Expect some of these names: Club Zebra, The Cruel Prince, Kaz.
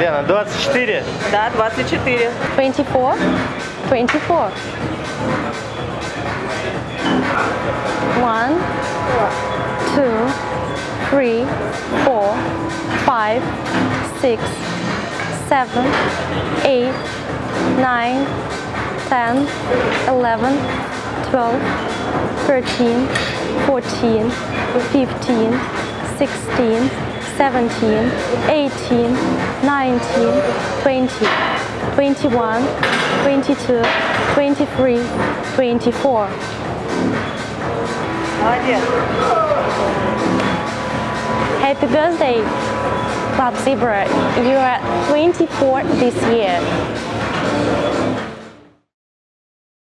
Лена, 24? Да, 24. 24? 24. One, two, three, four, five, six, seven, eight, nine, 10, 11, 12, 13, 14, 15, 16, 17, 18, 19, 20, 21, 22, 23, 24. Молодец. Happy birthday, Club Zebra. You are 24 this year.